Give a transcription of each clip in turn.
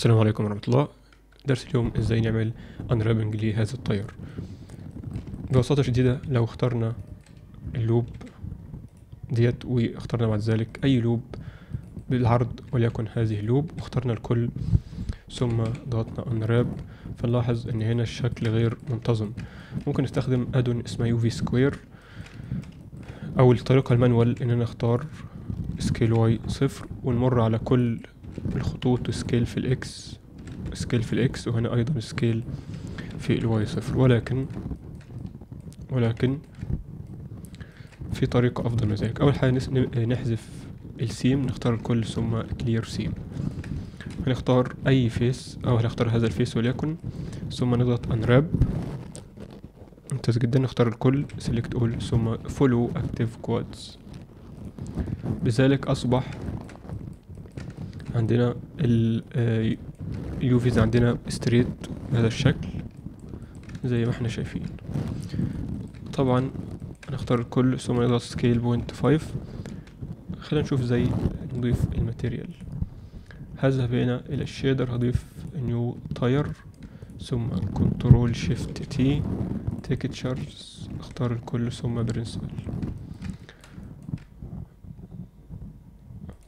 السلام عليكم ورحمة الله. درس اليوم ازاي نعمل انرابنج لهذا التيار. ببساطة شديدة لو اخترنا اللوب ديت واخترنا بعد ذلك اي لوب بالعرض وليكن هذه لوب واخترنا الكل ثم ضغطنا انراب، فنلاحظ ان هنا الشكل غير منتظم. ممكن نستخدم ادون اسمه يوفي سكوير او الطريقة المانوال اننا نختار سكيل واي 0 ونمر على كل الخطوط سكيل في الاكس سكيل في الاكس وهنا ايضا سكيل في الواي 0، ولكن في طريقة افضل من ذلك. اول حاجة نحذف السيم، نختار الكل ثم كلير سيم، هنختار اي فيس او هنختار هذا الفيس وليكن، ثم نضغط انراب. ممتاز جدا، نختار الكل سيلكت اول ثم فولو اكتيف كوادز. بذلك اصبح عندنا اليوفيز عندنا ستريت بهذا الشكل زي ما احنا شايفين. طبعا هنختار الكل ثم نضغط سكيل بوينت 5. خلينا نشوف زي نضيف الماتيريال. هذهب هنا الى الشيدر، هضيف نيو تاير ثم كنترول شيفت تي تكتشرز، اختار الكل ثم برنسبل.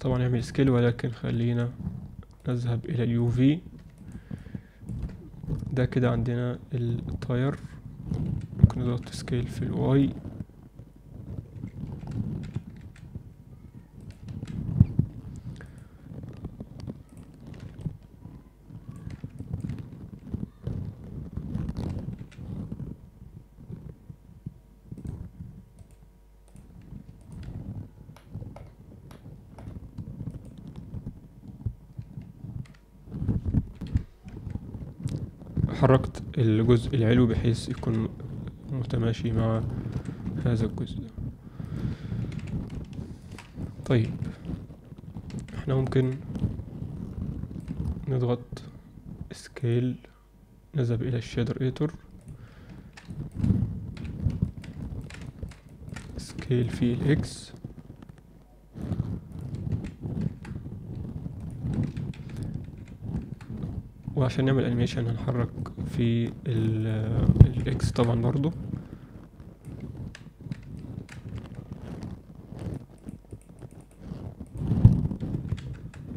طبعا نعمل سكيل ولكن خلينا نذهب الى اليو في. ده كده عندنا التاير، ممكن نضغط سكيل في الواي. حركت الجزء العلوي بحيث يكون متماشي مع هذا الجزء ده. طيب احنا ممكن نضغط سكيل، نذهب الى الشادر ايتور، سكيل في الاكس، وعشان نعمل انيميشن هنحرك في الاكس طبعا برضو.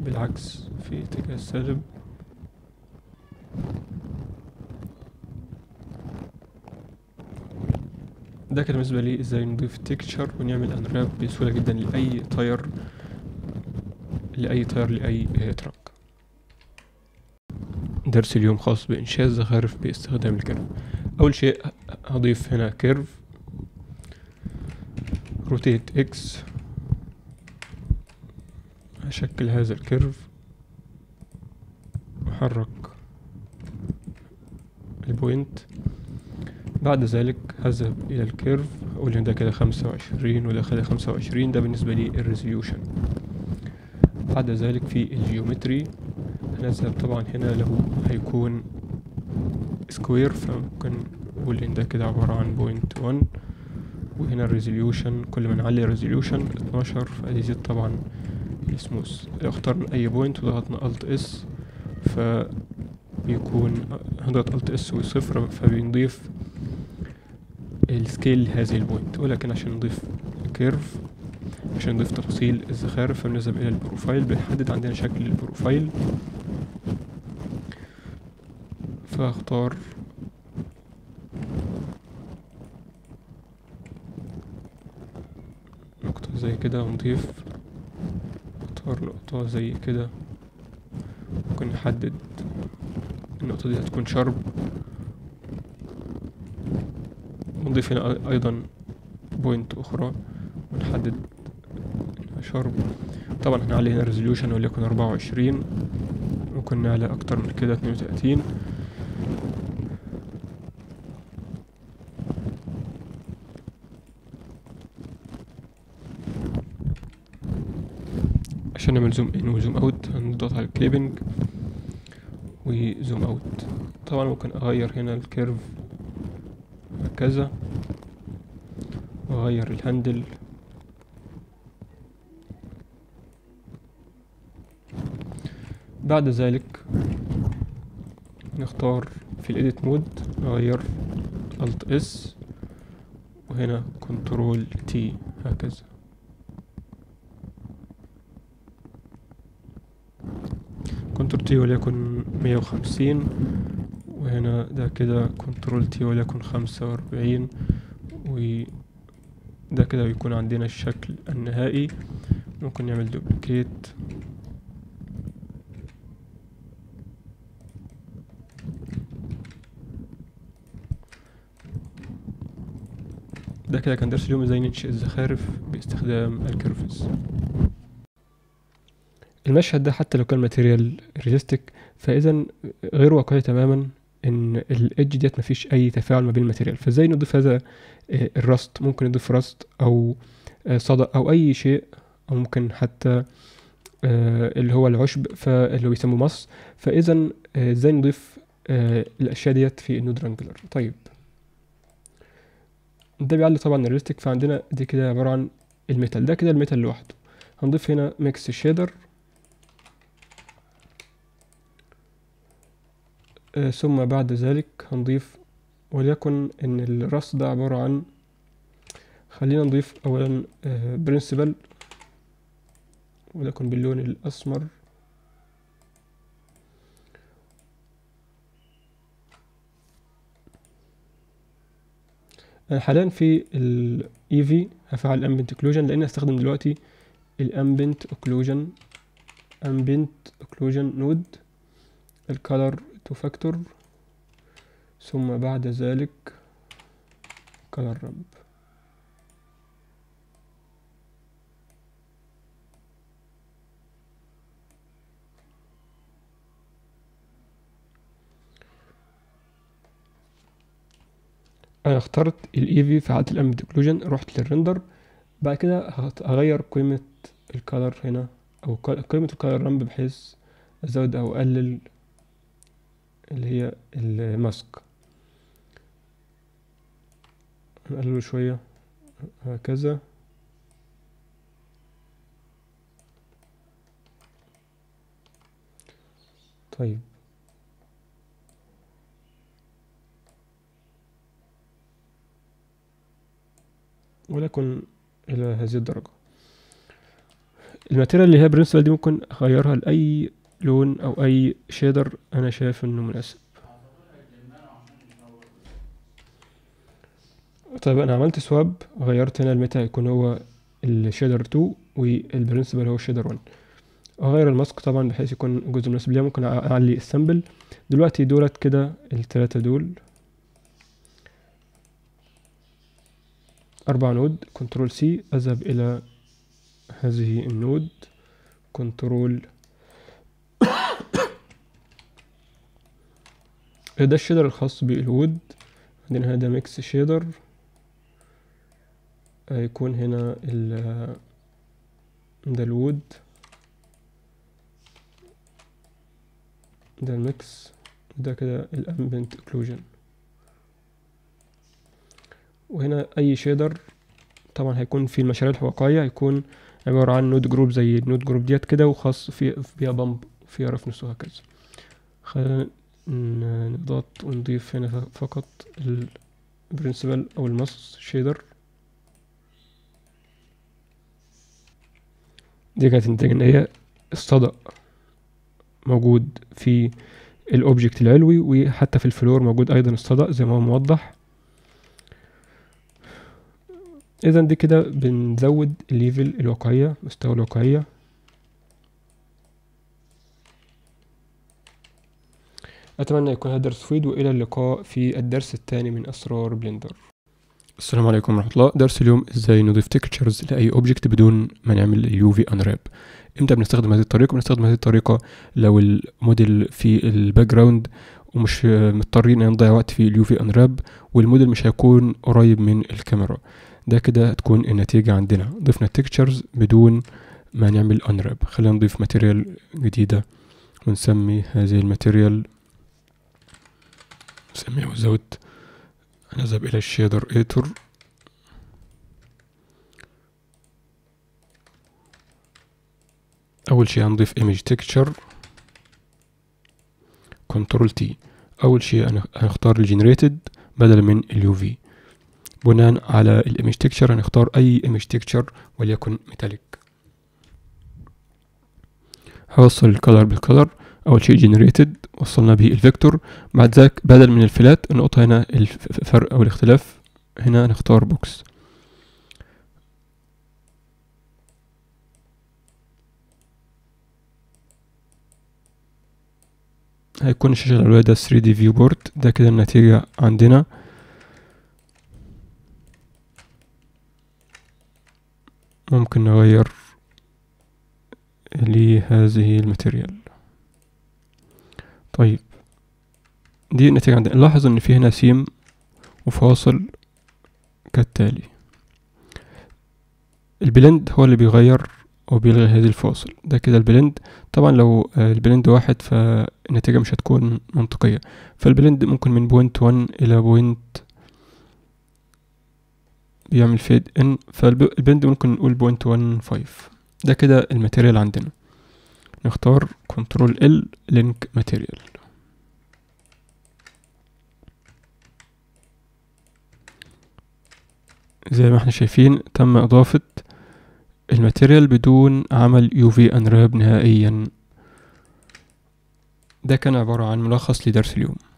بالعكس في اتجاه السالب. ده كان بالنسبة لي ازاي نضيف تكتشر ونعمل انراب بسهولة جدا لأي تاير لأي تراك. درس اليوم خاص بإنشاء الزخارف باستخدام الكيرف. أول شيء هضيف هنا كيرف روتيت إكس، هشكل هذا الكيرف وحرك البوينت. بعد ذلك هذهب إلى الكيرف، أقول إن ده كده 25 وده كده 25، ده بالنسبة لي الريزوليوشن. بعد ذلك في الجيومتري هنذهب، طبعا هنا له هيكون سكوير فممكن نقول ان ده كده عبارة عن بوينت 1، وهنا الريزوليوشن كل ما نعلي الريزوليوشن 12 فهيزيد طبعا السموث. لو اخترنا اي بوينت وضغطنا الت اس فبيكون هنضغط الت اس وصفر فبنضيف السكيل لهذه البوينت، ولكن عشان نضيف كيرف عشان نضيف تفاصيل الزخارف فبنذهب الى البروفايل، بنحدد عندنا شكل البروفايل فاختار نقطة زي كده ونضيف نقطة زي كده. ممكن نحدد النقطة دي هتكون شارب، ونضيف هنا ايضا بوينت اخرى ونحدد شارب. طبعا هنعلي هنا الريزوليوشن وليكن 24، ممكن نعلي اكتر من كده 32. عشان نعمل زوم ان وزوم اوت هنضغط على الكليبنج وزوم اوت. طبعا ممكن اغير هنا الكيرف هكذا، واغير الهاندل بعد ذلك. هنختار في الإيديت مود، نغير ألت إس وهنا كنترول تي هكذا. كنترول تي وليكن 150، وهنا ده كده كنترول تي وليكن 45، وده كده بيكون عندنا الشكل النهائي. ممكن نعمل دوبليكيت ده كده. كان درس اليوم ازاي ننشئ الزخارف باستخدام الكيرفز. المشهد ده حتى لو كان ماتيريال ريزيستيك فاذا غير واقعي تماما ان الإيدج ديت مفيش اي تفاعل ما بين الماتيريال. فازاي نضيف هذا الرست؟ ممكن نضيف رست او صدى او اي شيء، او ممكن حتى اللي هو العشب اللي بيسموه مص. فاذا ازاي نضيف الاشياء ديت في النود رانجلر؟ طيب ده بيعلي طبعا الريستيك، فعندنا دي كده عبارة عن الميتال. ده كده الميتال لوحده. هنضيف هنا ميكس شيدر ثم بعد ذلك هنضيف، وليكن ان الراس ده عبارة عن، خلينا نضيف اولا برنسبل وليكن باللون الاسمر، حاليا في ال EV هفعل Ambient Occlusion لأن هستخدم دلوقتي ال Ambient Occlusion Node ال Color 2 Factor ثم بعد ذلك Color Ramp. انا اخترت الايفي، فعلت الامبيد اوكلوجن، رحت للرندر، بعد كده هغير قيمة الكالر هنا او قيمة الكالر رامب بحيث ازود او اقلل اللي هي الماسك. هنقلله شوية هكذا. طيب ولكن الى هذه الدرجة. الماتيريال اللي هي برنسبل دي ممكن اغيرها لاي لون او اي شيدر انا شايف انه مناسب. طيب انا عملت سواب، غيرت هنا الميتا يكون هو الشيدر 2 والبرنسبل هو الشيدر 1. اغير الماسك طبعا بحيث يكون الجزء مناسب ليها. ممكن اعلي السامبل دلوقتي دولت كده الثلاثة دول 4 نود. كنترول سي اذهب الى هذه النود، كنترول ده الشيدر الخاص بالوود. عندنا هذا ميكس شيدر، هيكون هنا ده الوود، ده الميكس، ده كده الامبينت اوكلوجن، وهنا اي شيدر. طبعا هيكون في المشاريع الواقعيه هيكون عباره عن نود جروب زي النود جروب ديت كده، وخاص فيها بامب وفيها رفنس وهكذا. خلينا نضغط ونضيف هنا فقط البرنسبل او الماس شيدر. دي كانت نتيجه ان هي الصدأ موجود في الاوبجكت العلوي، وحتى في الفلور موجود ايضا الصدأ زي ما هو موضح. اذا دي كده بنزود الليفل الواقعية، مستوى الواقعية. اتمنى يكون هذا درس مفيد، والى اللقاء في الدرس الثاني من اسرار بلندر. السلام عليكم ورحمة الله. درس اليوم ازاي نضيف تكتشرز لاي اوبجكت بدون ما نعمل يو في انراب. امتى بنستخدم هذه الطريقة؟ بنستخدم هذه الطريقة لو الموديل في الباك جراوند ومش مضطرين ان نضيع وقت في اليو في انراب، والموديل مش هيكون قريب من الكاميرا. ده كده هتكون النتيجة عندنا، ضفنا التكتشرز بدون ما نعمل انراب. خلينا نضيف ماتيريال جديدة ونسمي هذه الماتيريال، نسميه زود. هنذهب الى الشيدر ايتور، اول شيء هنضيف ايمج تكتشر، كنترول تي. اول شيء انا هنختار الجنريتد بدلا من اليو في. بناء على الايمج تكتشر هنختار اي ايمج تكتشر وليكن ميتاليك. هوصل الكلر بالكلر، اول شيء جنريتد وصلنا به الفيكتور، بعد ذاك بدل من الفلات نقطة هنا الفرق او الاختلاف، هنا نختار بوكس. هيكون الشاشة العلوية ده 3D view board، ده كده النتيجة عندنا. ممكن نغير لهذه الماتيريال. طيب دي النتيجة عندنا. نلاحظ ان في هنا سيم وفاصل كالتالي. البلند هو اللي بيغير او بيلغي هذه الفاصل، ده كده البلند. طبعا لو البلند واحد فالنتيجة مش هتكون منطقية، فالبلند ممكن من بوينت 1 الى بوينت بيعمل فيد ان، فالبلند ممكن نقول بوينت 1.5. ده كده الماتيريال عندنا. نختار كنترول ال لينك ماتيريال. زي ما احنا شايفين تم اضافة الماتيريال بدون عمل UV انراب نهائيا. ده كان عبارة عن ملخص لدرس اليوم.